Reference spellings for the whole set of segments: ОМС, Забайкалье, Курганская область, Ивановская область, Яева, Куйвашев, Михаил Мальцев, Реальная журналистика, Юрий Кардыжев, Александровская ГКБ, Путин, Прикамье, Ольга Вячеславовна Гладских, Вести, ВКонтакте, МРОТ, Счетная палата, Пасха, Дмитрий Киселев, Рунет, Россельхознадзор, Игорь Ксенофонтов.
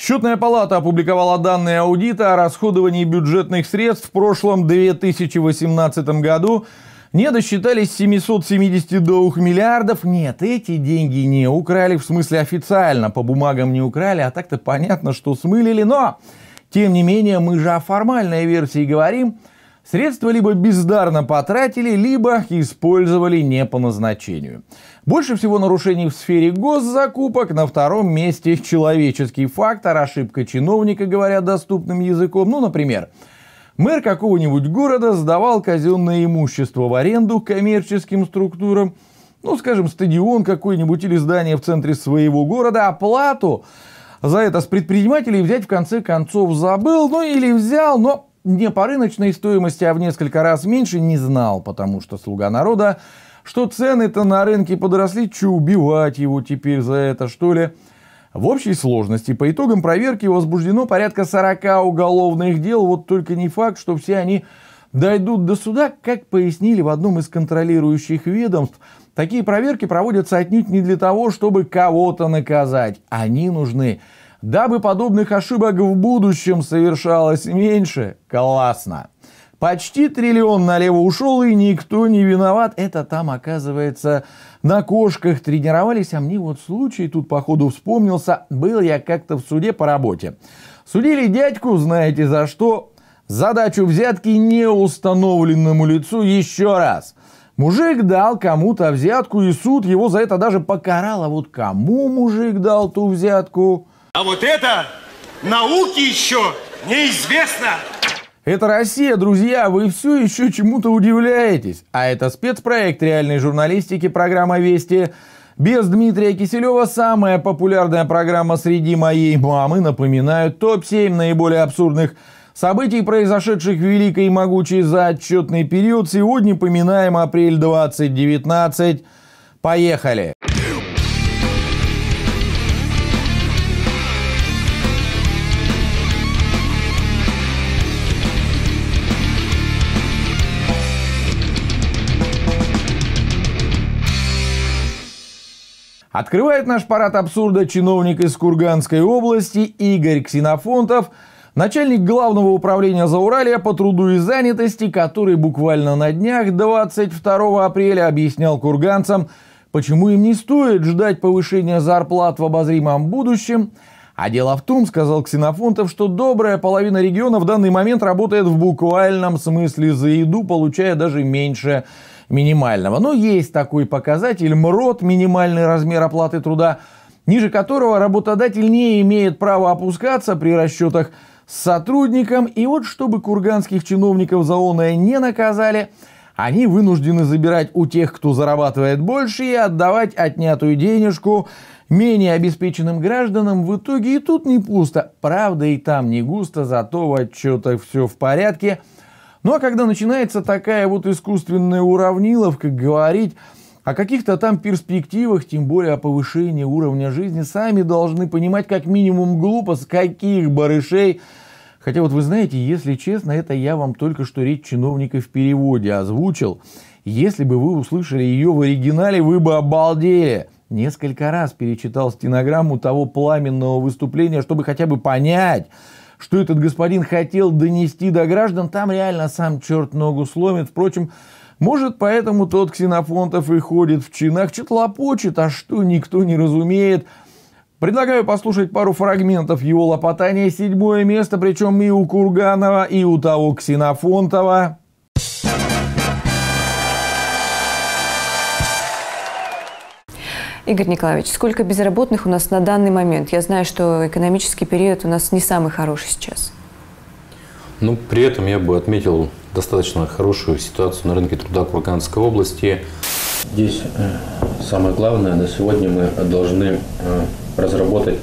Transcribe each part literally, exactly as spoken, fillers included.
Счетная палата опубликовала данные аудита о расходовании бюджетных средств в прошлом две тысячи восемнадцатом году. Не досчитались семисот семидесяти двух миллиардов. Нет, эти деньги не украли, в смысле официально по бумагам не украли, а так-то понятно, что смылили. Но, тем не менее, мы же о формальной версии говорим. Средства либо бездарно потратили, либо использовали не по назначению. Больше всего нарушений в сфере госзакупок, на втором месте человеческий фактор, ошибка чиновника, говоря доступным языком. Ну, например, мэр какого-нибудь города сдавал казенное имущество в аренду коммерческим структурам, ну, скажем, стадион какой-нибудь или здание в центре своего города, оплату за это с предпринимателей взять в конце концов забыл, ну, или взял, но... не по рыночной стоимости, а в несколько раз меньше, не знал, потому что слуга народа, что цены-то на рынке подросли, че убивать его теперь за это, что ли? В общей сложности по итогам проверки возбуждено порядка сорока уголовных дел, вот только не факт, что все они дойдут до суда, как пояснили в одном из контролирующих ведомств. Такие проверки проводятся отнюдь не для того, чтобы кого-то наказать, они нужны, дабы подобных ошибок в будущем совершалось меньше. Классно. Почти триллион налево ушел, и никто не виноват. Это там, оказывается, на кошках тренировались. А мне вот случай тут, походу, вспомнился. Был я как-то в суде по работе. Судили дядьку, знаете за что? За дачу взятки неустановленному лицу еще раз. Мужик дал кому-то взятку, и суд его за это даже покарал. А вот кому мужик дал ту взятку... а вот это науке еще неизвестно. Это Россия, друзья, вы все еще чему-то удивляетесь. А это спецпроект реальной журналистики, программа «Вести». Без Дмитрия Киселева самая популярная программа среди моей мамы. Напоминаю, топ семь наиболее абсурдных событий, произошедших в великой и могучей за отчетный период. Сегодня поминаем апрель две тысячи девятнадцатого. Поехали! Открывает наш парад абсурда чиновник из Курганской области Игорь Ксенофонтов, начальник главного управления Зауралья по труду и занятости, который буквально на днях двадцать второго апреля объяснял курганцам, почему им не стоит ждать повышения зарплат в обозримом будущем. А дело в том, сказал Ксенофонтов, что добрая половина региона в данный момент работает в буквальном смысле за еду, получая даже меньше минимального. Но есть такой показатель МРОТ, минимальный размер оплаты труда, ниже которого работодатель не имеет права опускаться при расчетах с сотрудником. И вот чтобы курганских чиновников за оное не наказали, они вынуждены забирать у тех, кто зарабатывает больше, и отдавать отнятую денежку менее обеспеченным гражданам. В итоге и тут не пусто. Правда, и там не густо, зато в отчетах все в порядке. Ну а когда начинается такая вот искусственная уравниловка, говорить о каких-то там перспективах, тем более о повышении уровня жизни, сами должны понимать как минимум глупо, с каких барышей. Хотя вот вы знаете, если честно, это я вам только что речь чиновника в переводе озвучил. Если бы вы услышали ее в оригинале, вы бы обалдели. Несколько раз перечитал стенограмму того пламенного выступления, чтобы хотя бы понять, что этот господин хотел донести до граждан, там реально сам черт ногу сломит. Впрочем, может, поэтому тот Ксенофонтов и ходит в чинах, чё-то лопочет, а что никто не разумеет. Предлагаю послушать пару фрагментов его лопотания. Седьмое место, причем и у Курганова, и у того Ксенофонтова. Игорь Николаевич, сколько безработных у нас на данный момент? Я знаю, что экономический период у нас не самый хороший сейчас. Ну, при этом я бы отметил достаточно хорошую ситуацию на рынке труда Курганской области. Здесь самое главное, на сегодня мы должны разработать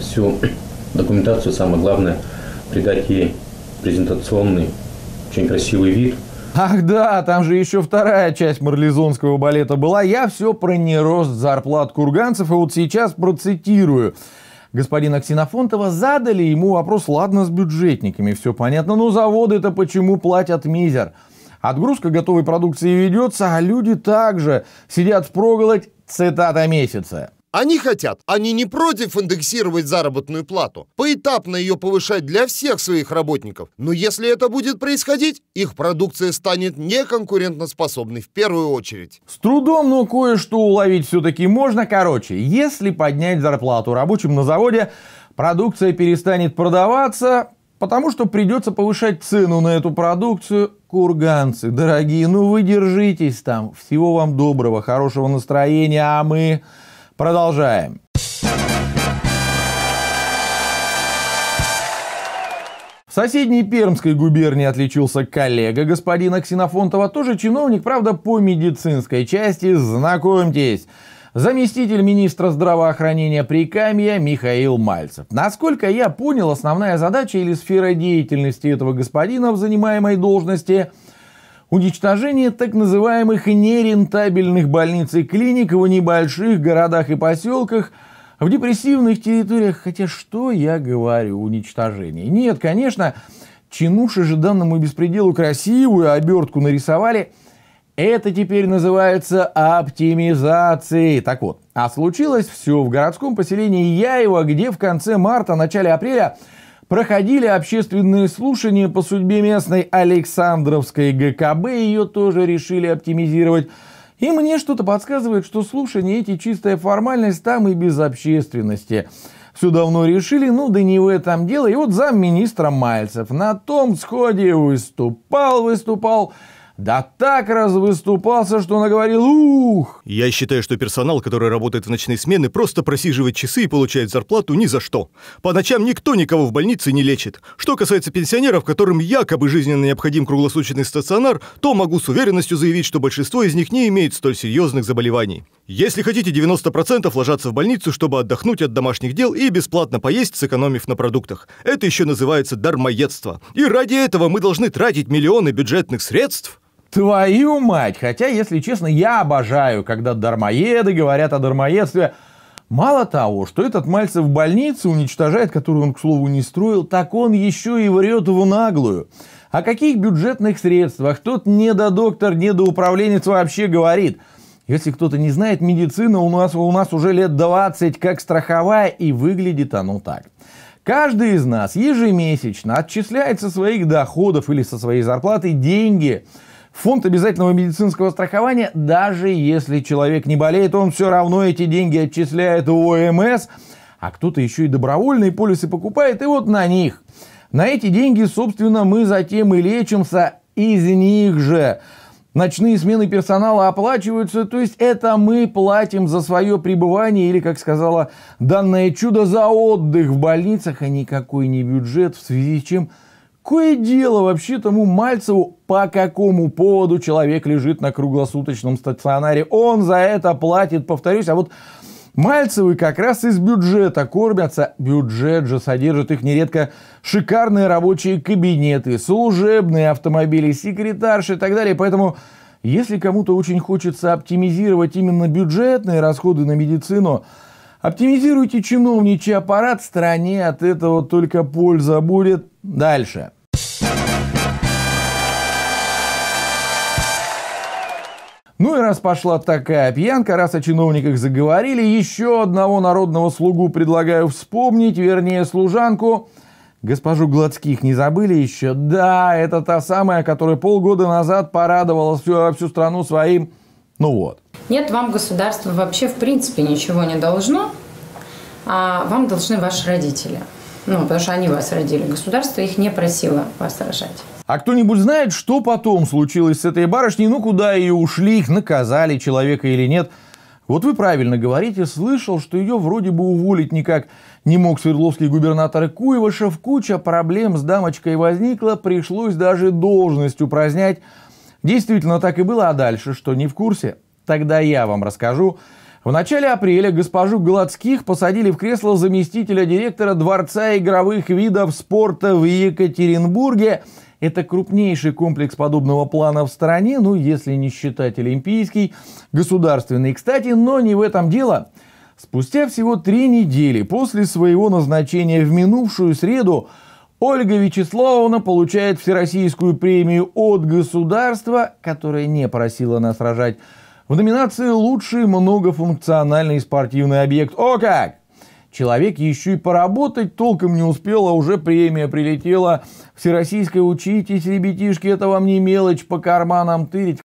всю документацию. Самое главное, придать ей презентационный, очень красивый вид. Ах да, там же еще вторая часть марлезонского балета была. Я все про нерост зарплат курганцев, и вот сейчас процитирую господина Ксенофонтова. Задали ему вопрос, ладно, с бюджетниками, все понятно, но заводы-то почему платят мизер? Отгрузка готовой продукции ведется, а люди также сидят впроголодь, цитата месяца. Они хотят, они не против индексировать заработную плату, поэтапно ее повышать для всех своих работников. Но если это будет происходить, их продукция станет неконкурентоспособной в первую очередь. С трудом, но кое-что уловить все-таки можно. Короче, если поднять зарплату рабочим на заводе, продукция перестанет продаваться, потому что придется повышать цену на эту продукцию. Курганцы, дорогие, ну вы держитесь там. Всего вам доброго, хорошего настроения, а мы... Продолжаем. В соседней Пермской губернии отличился коллега господина Ксенофонтова, тоже чиновник, правда, по медицинской части. Знакомьтесь, заместитель министра здравоохранения Прикамья Михаил Мальцев. Насколько я понял, основная задача или сфера деятельности этого господина в занимаемой должности – уничтожение так называемых нерентабельных больниц и клиник в небольших городах и поселках, в депрессивных территориях. Хотя что я говорю, уничтожение? Нет, конечно, чинуши же данному беспределу красивую обертку нарисовали. Это теперь называется оптимизацией. Так вот, а случилось все в городском поселении Яева, где в конце марта, начале апреля проходили общественные слушания по судьбе местной Александровской ГКБ, ее тоже решили оптимизировать. И мне что-то подсказывает, что слушания эти чистая формальность, там и без общественности. Все давно решили, ну да не в этом дело. И вот замминистра Мальцев на том сходе выступал, выступал. Да так раз выступался, что наговорил, ух! Я считаю, что персонал, который работает в ночные смены, просто просиживает часы и получает зарплату ни за что. По ночам никто никого в больнице не лечит. Что касается пенсионеров, которым якобы жизненно необходим круглосуточный стационар, то могу с уверенностью заявить, что большинство из них не имеет столь серьезных заболеваний. Если хотите, девяносто процентов ложатся в больницу, чтобы отдохнуть от домашних дел и бесплатно поесть, сэкономив на продуктах. Это еще называется дармоедство. И ради этого мы должны тратить миллионы бюджетных средств. Твою мать! Хотя, если честно, я обожаю, когда дармоеды говорят о дармоедстве. Мало того, что этот Мальцев в больнице уничтожает, которую он, к слову, не строил, так он еще и врет в наглую. О каких бюджетных средствах тот недодоктор, недоуправленец вообще говорит? Если кто-то не знает, медицина у нас, у нас уже лет двадцать как страховая, и выглядит оно так. Каждый из нас ежемесячно отчисляет со своих доходов или со своей зарплаты деньги фонд обязательного медицинского страхования. Даже если человек не болеет, он все равно эти деньги отчисляет в ОМС, а кто-то еще и добровольные полисы покупает, и вот на них. На эти деньги, собственно, мы затем и лечимся, из них же ночные смены персонала оплачиваются, то есть это мы платим за свое пребывание или, как сказала данное чудо, за отдых в больницах, а никакой не бюджет, в связи с чем... Какое дело вообще тому Мальцеву, по какому поводу человек лежит на круглосуточном стационаре? Он за это платит, повторюсь. А вот Мальцевы как раз из бюджета кормятся. Бюджет же содержит их нередко шикарные рабочие кабинеты, служебные автомобили, секретарши и так далее. Поэтому, если кому-то очень хочется оптимизировать именно бюджетные расходы на медицину, оптимизируйте чиновничий аппарат, стране от этого только польза будет. Дальше. Ну и раз пошла такая пьянка, раз о чиновниках заговорили, еще одного народного слугу предлагаю вспомнить, вернее служанку. Госпожу Гладских не забыли еще? Да, это та самая, которая полгода назад порадовала всю, всю страну своим... Ну вот. Нет, вам государство вообще в принципе ничего не должно, а вам должны ваши родители. Ну, потому что они вас родили. Государство их не просило вас рожать. А кто-нибудь знает, что потом случилось с этой барышней? Ну, куда ее ушли, их наказали, человека или нет? Вот вы правильно говорите. Слышал, что ее вроде бы уволить никак не мог свердловский губернатор Куйвашев. Куча проблем с дамочкой возникла. Пришлось даже должность упразднять. Действительно, так и было. А дальше что, не в курсе? Тогда я вам расскажу. В начале апреля госпожу Гладских посадили в кресло заместителя директора Дворца игровых видов спорта в Екатеринбурге. Это крупнейший комплекс подобного плана в стране, ну, если не считать олимпийский, государственный, кстати, но не в этом дело. Спустя всего три недели после своего назначения в минувшую среду Ольга Вячеславовна получает всероссийскую премию от государства, которая не просила нас рожать. В номинации «Лучший многофункциональный спортивный объект». О как! Человек еще и поработать толком не успел, а уже премия прилетела. Всероссийская «Учитесь, ребятишки, это вам не мелочь по карманам тырить».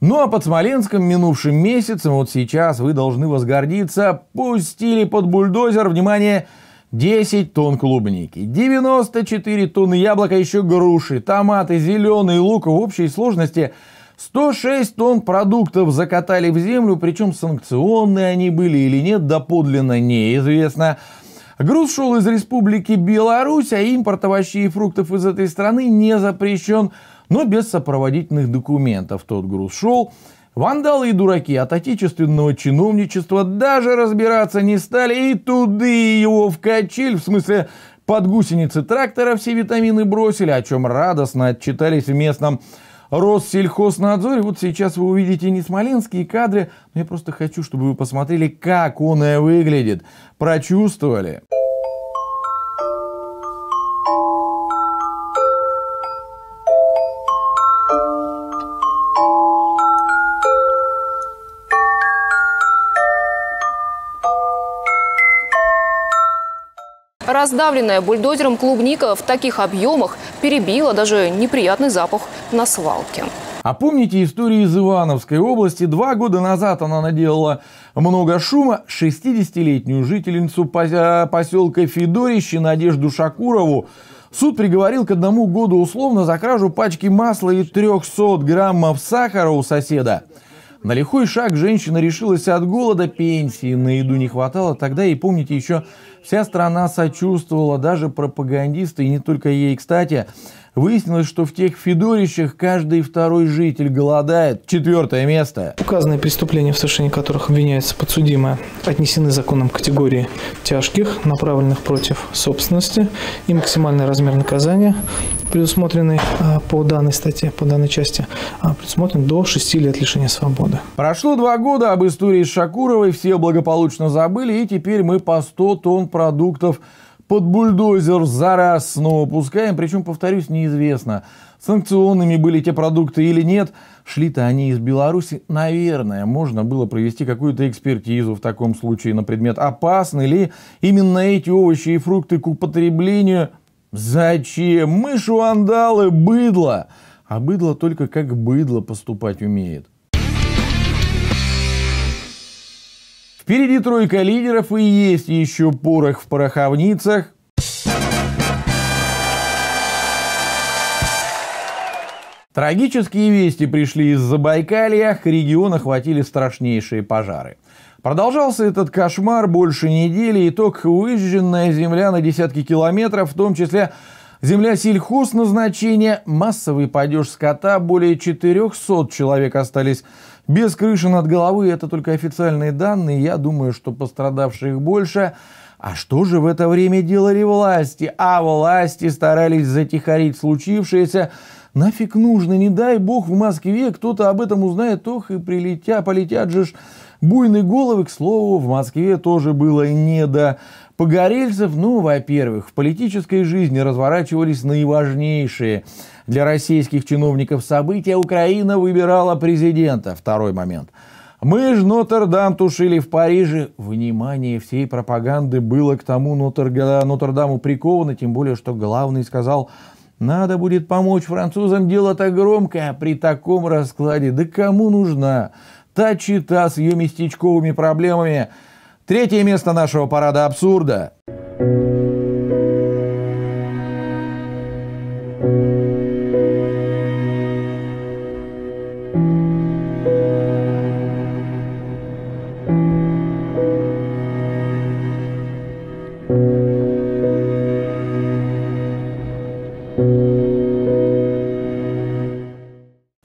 Ну а под Смоленском минувшим месяцем, вот сейчас вы должны возгордиться, пустили под бульдозер, внимание, десять тонн клубники, девяносто четыре тонны яблока, еще груши, томаты, зеленый лук. В общей сложности сто шесть тонн продуктов закатали в землю, причем санкционные они были или нет, доподлинно неизвестно. Груз шел из Республики Беларусь, а импорт овощей и фруктов из этой страны не запрещен, но без сопроводительных документов тот груз шел. Вандалы и дураки от отечественного чиновничества даже разбираться не стали, и туды его в качель, в смысле под гусеницы трактора, все витамины бросили, о чем радостно отчитались в местном Россельхознадзоре. Вот сейчас вы увидите не смоленские кадры, но я просто хочу, чтобы вы посмотрели, как он и выглядит, прочувствовали. Раздавленная бульдозером клубника в таких объемах перебила даже неприятный запах на свалке. А помните историю из Ивановской области? Два года назад она наделала много шума. шестидесятилетнюю жительницу поселка Федорища Надежду Шакурову суд приговорил к одному году условно за кражу пачки масла и трёхсот граммов сахара у соседа. На лихой шаг женщина решилась от голода, пенсии на еду не хватало. Тогда, и помните, еще вся страна сочувствовала, даже пропагандисты, и не только ей, кстати. Выяснилось, что в тех Федорищах каждый второй житель голодает. Четвертое место. Указанные преступления, в совершении которых обвиняется подсудимая, отнесены законом к категории тяжких, направленных против собственности, и максимальный размер наказания, предусмотренный по данной статье, по данной части, предусмотрен до шести лет лишения свободы. Прошло два года, об истории с Шакуровой все благополучно забыли, и теперь мы по сто тонн продуктов под бульдозер за раз снова пускаем, причем, повторюсь, неизвестно, санкционными были те продукты или нет. Шли-то они из Беларуси, наверное, можно было провести какую-то экспертизу в таком случае на предмет, опасны ли именно эти овощи и фрукты к употреблению. Зачем? Мы шуандалы, быдло. А быдло только как быдло поступать умеет. Впереди тройка лидеров, и есть еще порох в пороховницах. Трагические вести пришли из Забайкалья, регион охватили страшнейшие пожары. Продолжался этот кошмар больше недели, итог — выжженная земля на десятки километров, в том числе земля сельхозназначения, массовый падеж скота, более четырёхсот человек остались без крыши над головой, это только официальные данные, я думаю, что пострадавших больше. А что же в это время делали власти? А власти старались затихарить случившееся. Нафиг нужно, не дай бог в Москве кто-то об этом узнает, ох и прилетя, полетят же ж буйные головы. К слову, в Москве тоже было не до погорельцев. Ну, во-первых, в политической жизни разворачивались наиважнейшие для российских чиновников события. Украина выбирала президента. Второй момент. Мы же Нотр-Дам тушили в Париже. Внимание всей пропаганды было к тому Нотр-Даму приковано. Тем более, что главный сказал: надо будет помочь французам. Дело-то громкое. При таком раскладе, да кому нужна та чита с ее местечковыми проблемами? Третье место нашего парада абсурда.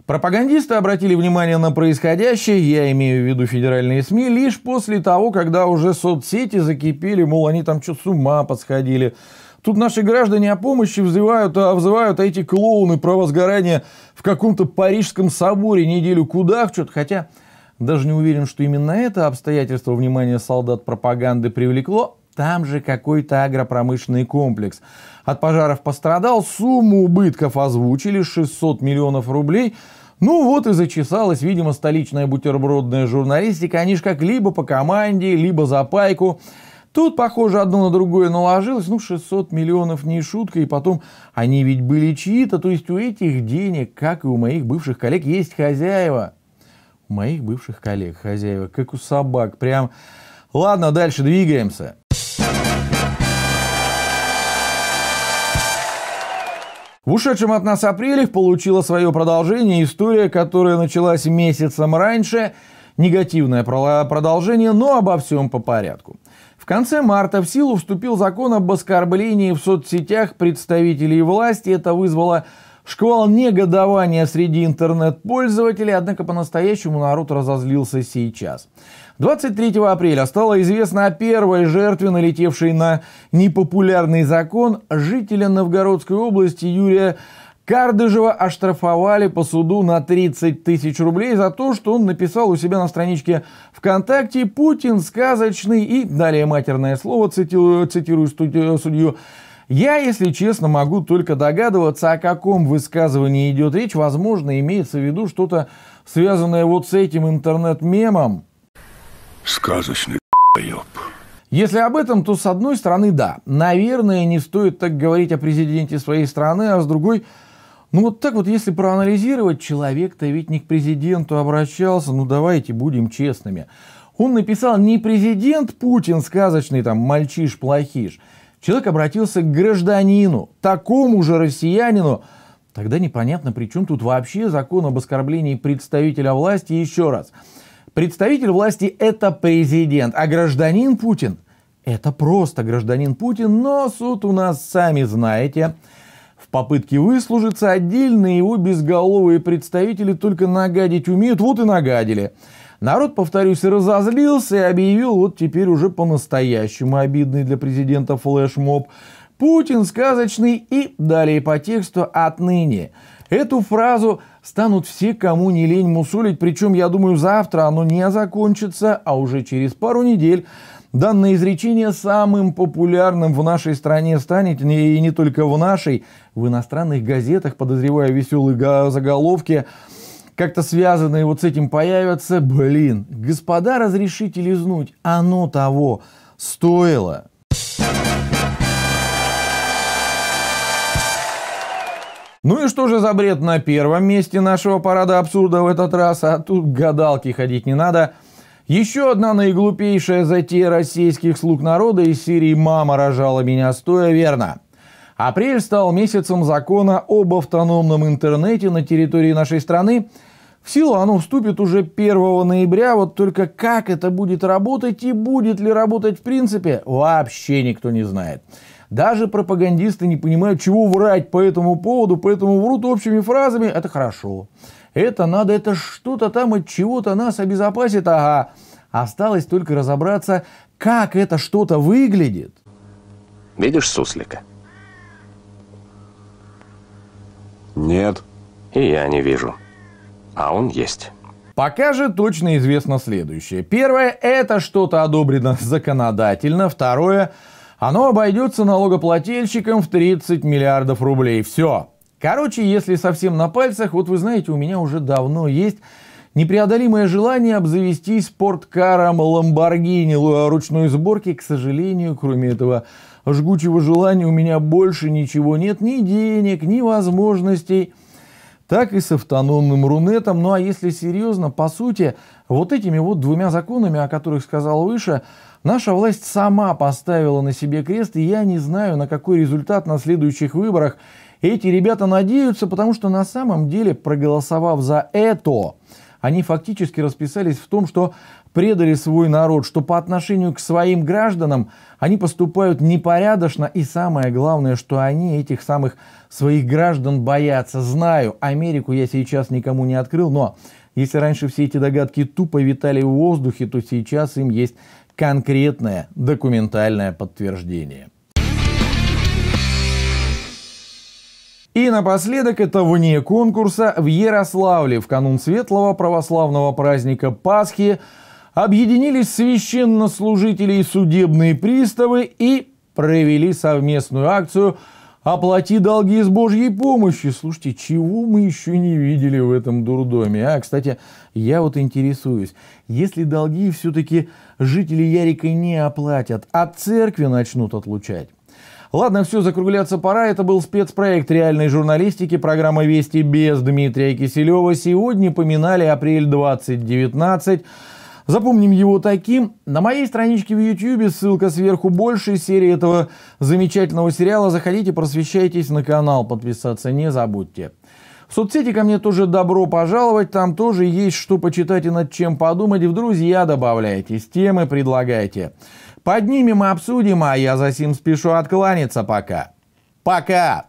Пропагандисты обратили внимание на происходящее, я имею в виду федеральные СМИ, лишь после того, когда уже соцсети закипели, мол, они там что, с ума подсходили. Тут наши граждане о помощи взывают, а взывают а эти клоуны про возгорание в каком-то парижском соборе неделю кудахчут, хотя даже не уверен, что именно это обстоятельство внимание солдат пропаганды привлекло. там же какой-то агропромышленный комплекс. От пожаров пострадал, сумму убытков озвучили — шестьсот миллионов рублей. Ну вот и зачесалась, видимо, столичная бутербродная журналистика. Они ж как либо по команде, либо за пайку. Тут, похоже, одно на другое наложилось. Ну, шестьсот миллионов не шутка. И потом, они ведь были чьи-то. То есть у этих денег, как и у моих бывших коллег, есть хозяева. У моих бывших коллег хозяева, как у собак. Прям... Ладно, дальше двигаемся. В ушедшем от нас апреле получила свое продолжение история, которая началась месяцем раньше. Негативное продолжение, но обо всем по порядку. В конце марта в силу вступил закон об оскорблении в соцсетях представителей власти. Это вызвало шквал негодования среди интернет-пользователей, однако по-настоящему народ разозлился сейчас. двадцать третьего апреля стало известно о первой жертве, налетевшей на непопулярный закон. Жителя Новгородской области Юрия Кардыжева оштрафовали по суду на тридцать тысяч рублей за то, что он написал у себя на страничке ВКонтакте: «Путин сказочный», и далее матерное слово, цитирую, цитирую судью: «Я, если честно, могу только догадываться, о каком высказывании идет речь. Возможно, имеется в виду что-то, связанное вот с этим интернет-мемом». Сказочный еб. Если об этом, то с одной стороны, да. Наверное, не стоит так говорить о президенте своей страны, а с другой... Ну вот так вот, если проанализировать, человек-то ведь не к президенту обращался. Ну давайте будем честными. Он написал не «президент Путин сказочный, там, мальчиш-плохиш». Человек обратился к гражданину, такому же россиянину. Тогда непонятно, при чем тут вообще закон об оскорблении представителя власти. Еще раз. Представитель власти — это президент, а гражданин Путин — это просто гражданин Путин. Но суд у нас, сами знаете, в попытке выслужиться отдельно его безголовые представители только нагадить умеют. Вот и нагадили. Народ, повторюсь, разозлился и объявил вот теперь уже по-настоящему обидный для президента флешмоб: «Путин сказочный», и далее по тексту: «Отныне». Эту фразу станут все, кому не лень, мусолить. Причем, я думаю, завтра оно не закончится, а уже через пару недель данное изречение самым популярным в нашей стране станет, и не только в нашей, в иностранных газетах, подозреваю, веселые заголовки, как-то связанные вот с этим появятся. Блин, господа, разрешите лизнуть, оно того стоило. Ну и что же за бред на первом месте нашего парада абсурда в этот раз? А тут гадалки ходить не надо. Еще одна наиглупейшая затея российских слуг народа из серии «Мама рожала меня стоя», верно. Апрель стал месяцем закона об автономном интернете на территории нашей страны. В силу оно вступит уже первого ноября, вот только как это будет работать и будет ли работать в принципе, вообще никто не знает. Даже пропагандисты не понимают, чего врать по этому поводу, поэтому врут общими фразами: это хорошо, это надо, это что-то там от чего-то нас обезопасит, ага. Осталось только разобраться, как это что-то выглядит. Видишь суслика? Нет. И я не вижу. А он есть. Пока же точно известно следующее. Первое, это что-то одобрено законодательно. Второе, оно обойдется налогоплательщикам в тридцать миллиардов рублей. Все. Короче, если совсем на пальцах, вот вы знаете, у меня уже давно есть непреодолимое желание обзавестись спорткаром Lamborghini ручной сборки. К сожалению, кроме этого жгучего желания у меня больше ничего нет. Ни денег, ни возможностей. Так и с автономным Рунетом. Ну а если серьезно, по сути, вот этими вот двумя законами, о которых сказал выше, наша власть сама поставила на себе крест, и я не знаю, на какой результат на следующих выборах эти ребята надеются, потому что на самом деле, проголосовав за это, они фактически расписались в том, что предали свой народ, что по отношению к своим гражданам они поступают непорядочно, и самое главное, что они этих самых своих граждан боятся. Знаю, Америку я сейчас никому не открыл, но если раньше все эти догадки тупо витали в воздухе, то сейчас им есть конкретное документальное подтверждение. И напоследок, это вне конкурса, в Ярославле в канун светлого православного праздника Пасхи объединились священнослужители и судебные приставы и провели совместную акцию «Оплати долги с Божьей помощью». Слушайте, чего мы еще не видели в этом дурдоме? А, кстати, я вот интересуюсь, если долги все-таки жители Ярика не оплатят, от церкви начнут отлучать? Ладно, все, закругляться пора. Это был спецпроект реальной журналистики. Программа «Вести» без Дмитрия Киселева. Сегодня поминали апрель двадцать девятнадцать. Запомним его таким. На моей страничке в YouTube ссылка сверху. Больше серии этого замечательного сериала. Заходите, просвещайтесь, на канал подписаться не забудьте. В соцсети ко мне тоже добро пожаловать. Там тоже есть что почитать и над чем подумать. В друзья добавляйтесь, темы предлагайте. Поднимем и обсудим, а я за сим спешу откланяться пока. Пока!